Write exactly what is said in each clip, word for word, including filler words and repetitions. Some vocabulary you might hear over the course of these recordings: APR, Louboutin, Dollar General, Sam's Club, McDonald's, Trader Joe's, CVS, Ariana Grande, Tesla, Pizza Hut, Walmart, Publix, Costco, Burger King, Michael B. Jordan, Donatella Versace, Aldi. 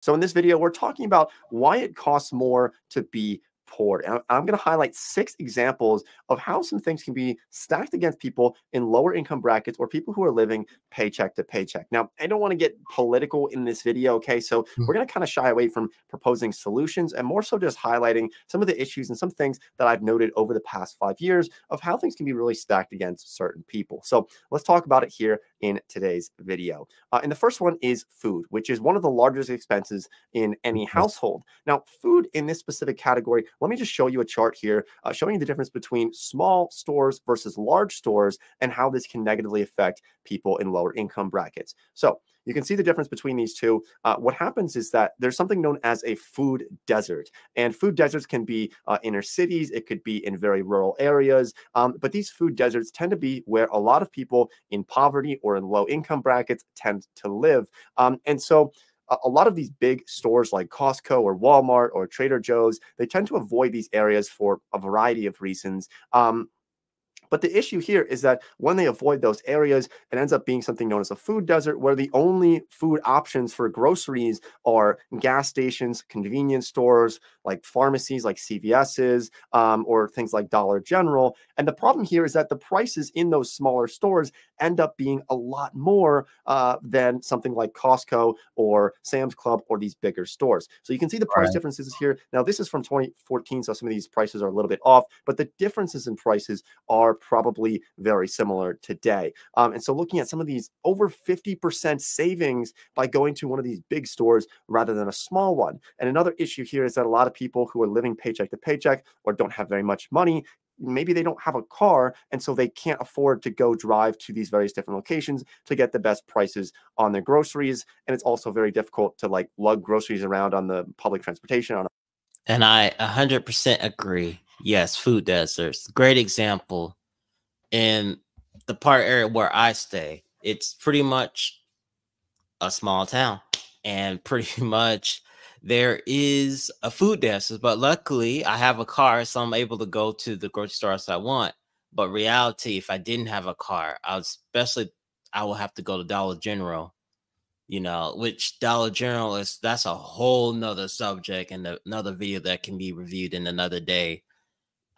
So in this video, we're talking about why it costs more to be poor. And I'm going to highlight six examples of how some things can be stacked against people in lower income brackets or people who are living paycheck to paycheck. Now, I don't want to get political in this video, okay? So we're going to kind of shy away from proposing solutions and more so just highlighting some of the issues and some things that I've noted over the past five years of how things can be really stacked against certain people. So let's talk about it here in today's video. Uh, and the first one is food, which is one of the largest expenses in any household. Now, food in this specific category, let me just show you a chart here uh, showing you the difference between small stores versus large stores and how this can negatively affect people in lower income brackets. So you can see the difference between these two. Uh, what happens is that there's something known as a food desert, and food deserts can be uh, inner cities. It could be in very rural areas, um, but these food deserts tend to be where a lot of people in poverty or in low income brackets tend to live. Um, and so a lot of these big stores like Costco or Walmart or Trader Joe's, they tend to avoid these areas for a variety of reasons. Um, But the issue here is that when they avoid those areas, it ends up being something known as a food desert, where the only food options for groceries are gas stations, convenience stores, like pharmacies, like C V S's, um, or things like Dollar General. And the problem here is that the prices in those smaller stores end up being a lot more uh, than something like Costco or Sam's Club or these bigger stores. So you can see the price differences here. Now, this is from twenty fourteen, so some of these prices are a little bit off, but the differences in prices are probably very similar today. Um, and so looking at some of these, over fifty percent savings by going to one of these big stores rather than a small one. And another issue here is that a lot of people who are living paycheck to paycheck or don't have very much money, maybe they don't have a car, and so they can't afford to go drive to these various different locations to get the best prices on their groceries. And it's also very difficult to like lug groceries around on the public transportation. On and I one hundred percent agree. Yes, food deserts. Great example. In the part area where I stay, it's pretty much a small town, and pretty much there is a food desert. But luckily, I have a car, so I'm able to go to the grocery stores I want. But reality, if I didn't have a car, I would especially I will have to go to Dollar General, you know, which Dollar General is that's a whole nother subject and another video that can be reviewed in another day.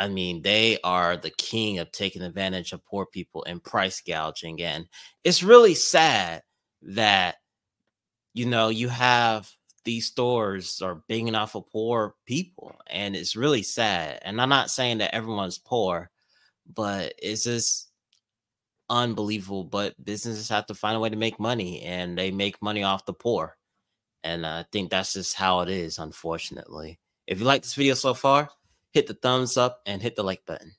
I mean, they are the king of taking advantage of poor people and price gouging. And it's really sad that, you know, you have these stores are banging off of poor people. And it's really sad. And I'm not saying that everyone's poor, but it's just unbelievable. But businesses have to find a way to make money, and they make money off the poor. And I think that's just how it is, unfortunately. If you like this video so far, hit the thumbs up and hit the like button.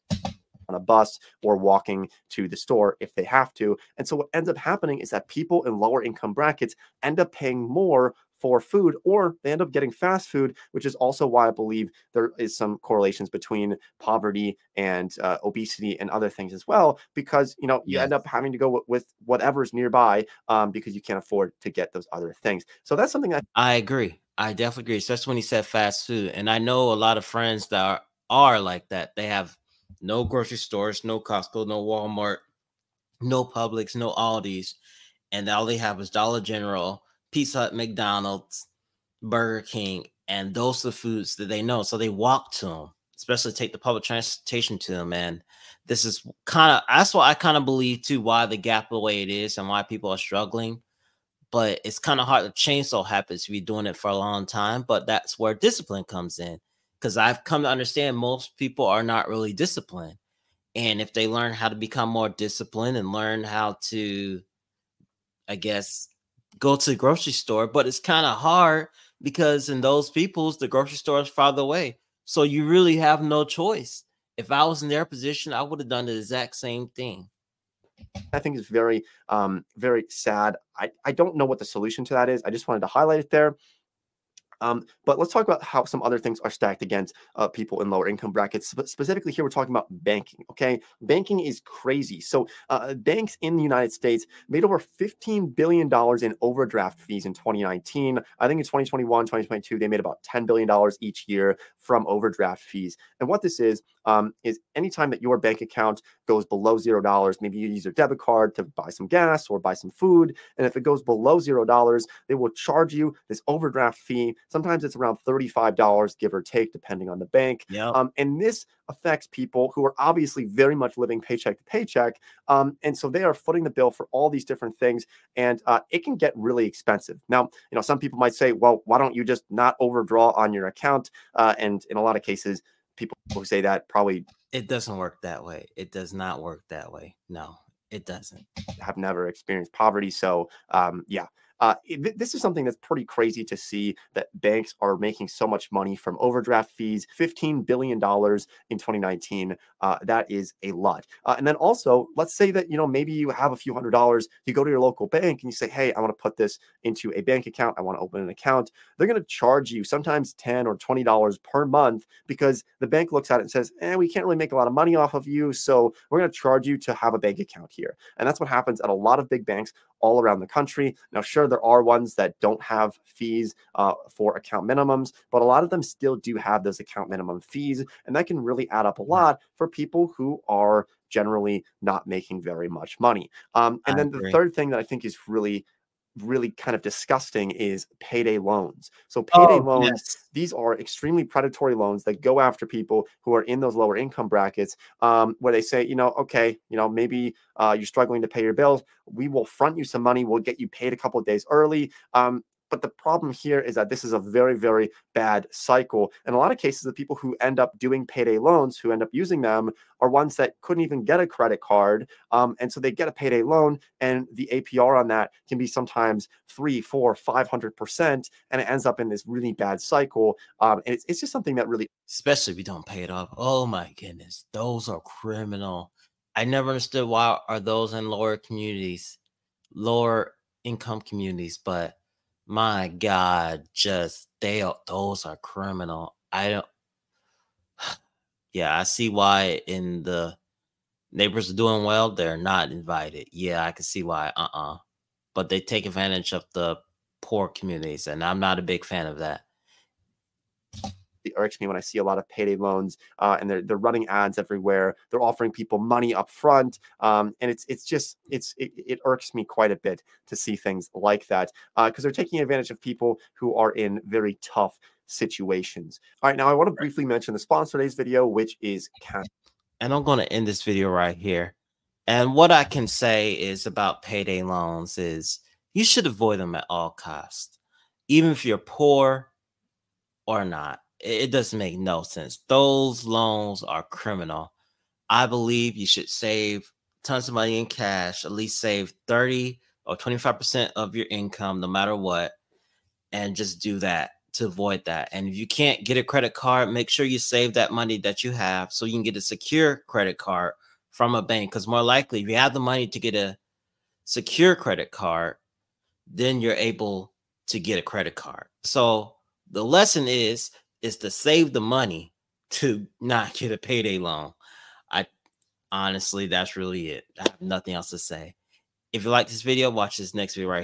On a bus or walking to the store if they have to. And so what ends up happening is that people in lower income brackets end up paying more for food, or they end up getting fast food, which is also why I believe there is some correlations between poverty and uh, obesity and other things as well, because, you know, you yes. end up having to go with whatever's nearby um, because you can't afford to get those other things. So that's something that I agree. I definitely agree, especially when he said fast food. And I know a lot of friends that are, are like that. They have no grocery stores, no Costco, no Walmart, no Publix, no Aldi's. And all they have is Dollar General, Pizza Hut, McDonald's, Burger King. And those are the foods that they know. So they walk to them, especially take the public transportation to them. And this is kind of, that's what I kind of believe too, why the gap the way it is and why people are struggling. But it's kind of hard to change those habits if you're doing it for a long time. But that's where discipline comes in, because I've come to understand most people are not really disciplined. And if they learn how to become more disciplined and learn how to, I guess, go to the grocery store. But it's kind of hard because in those peoples, the grocery store is farther away. So you really have no choice. If I was in their position, I would have done the exact same thing. I think it's very, um, very sad. I, I don't know what the solution to that is. I just wanted to highlight it there. Um, but let's talk about how some other things are stacked against uh, people in lower income brackets. Sp specifically here, we're talking about banking, okay? Banking is crazy. So uh, banks in the United States made over fifteen billion dollars in overdraft fees in twenty nineteen. I think in twenty twenty-one, twenty twenty-two, they made about ten billion dollars each year from overdraft fees. And what this is, um, is anytime that your bank account goes below zero dollars, maybe you use your debit card to buy some gas or buy some food. And if it goes below zero dollars, they will charge you this overdraft fee. Sometimes it's around thirty-five dollars, give or take, depending on the bank. Yep. Um, and this affects people who are obviously very much living paycheck to paycheck. Um, and so they are footing the bill for all these different things. And uh, it can get really expensive. Now, you know, some people might say, well, why don't you just not overdraw on your account? Uh, and in a lot of cases, people who say that probably... It doesn't work that way. It does not work that way. No, it doesn't. Have never experienced poverty. So, um, yeah. Uh, it, this is something that's pretty crazy to see, that banks are making so much money from overdraft fees, fifteen billion dollars in twenty nineteen. Uh, that is a lot. Uh, and then also, let's say that, you know, maybe you have a few hundred dollars, you go to your local bank and you say, hey, I want to put this into a bank account. I want to open an account. They're going to charge you sometimes ten or twenty dollars per month, because the bank looks at it and says, eh, we can't really make a lot of money off of you, so we're going to charge you to have a bank account here. And that's what happens at a lot of big banks all around the country. Now, sure, there are ones that don't have fees uh, for account minimums, but a lot of them still do have those account minimum fees, and that can really add up a lot for people who are generally not making very much money. Um, and I then agree. The third thing that I think is really, really kind of disgusting is payday loans. So payday oh, loans, yes. These are extremely predatory loans that go after people who are in those lower income brackets, um, where they say, you know, okay, you know, maybe uh, you're struggling to pay your bills. We will front you some money. We'll get you paid a couple of days early. Um, But the problem here is that this is a very, very bad cycle. And a lot of cases, the people who end up doing payday loans, who end up using them, are ones that couldn't even get a credit card. Um, and so they get a payday loan, and the A P R on that can be sometimes three, four, five hundred percent, and it ends up in this really bad cycle. Um, and it's, it's just something that really, especially if you don't pay it off. Oh my goodness, those are criminal. I never understood why are those in lower communities, lower income communities, but my God, just they those are criminal. I don't. Yeah, I see why in the neighbors are doing well, they're not invited. Yeah, I can see why. Uh-uh. But they take advantage of the poor communities, and I'm not a big fan of that. It irks me when I see a lot of payday loans, uh, and they're they're running ads everywhere. They're offering people money up front, um, and it's it's just it's it, it irks me quite a bit to see things like that, because uh, they're taking advantage of people who are in very tough situations. All right, now I want to briefly mention the sponsor of today's video, which is Cash. And I'm going to end this video right here. And what I can say is about payday loans is you should avoid them at all costs, even if you're poor or not. It doesn't make no sense. Those loans are criminal. I believe you should save tons of money in cash, at least save thirty or twenty-five percent of your income, no matter what, and just do that to avoid that. And if you can't get a credit card, make sure you save that money that you have so you can get a secure credit card from a bank. Because more likely, if you have the money to get a secure credit card, then you're able to get a credit card. So the lesson is, is to save the money to not get a payday loan. I honestly, that's really it. I have nothing else to say. If you like this video, watch this next video right here.